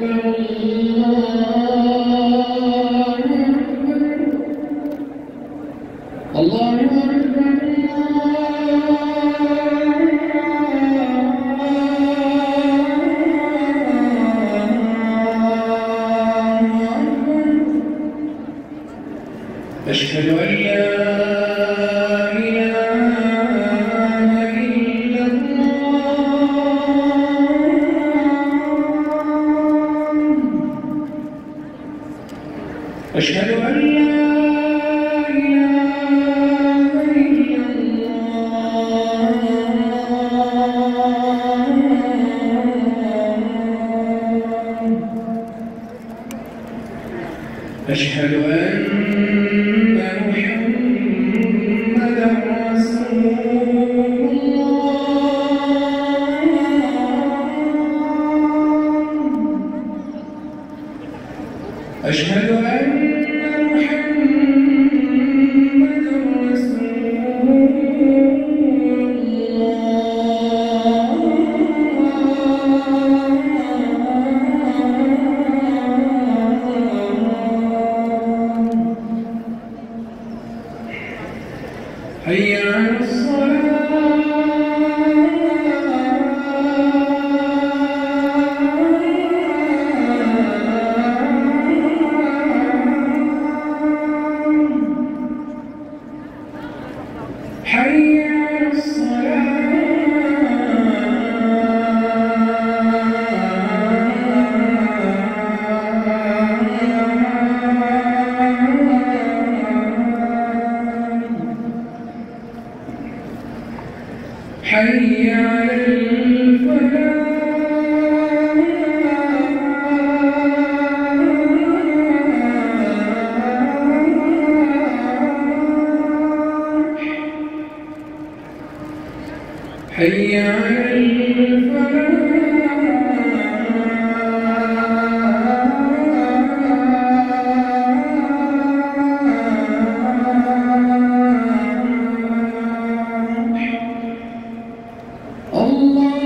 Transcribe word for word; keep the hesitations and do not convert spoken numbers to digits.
أشهد أن لا إله إلا الله أشهد أن لا إله إلا الله أشهد أن أشهد أن محمداً رسول الله حي على الصلاة حي على الصلاة حي على الفلاح حي على الفلاح الله.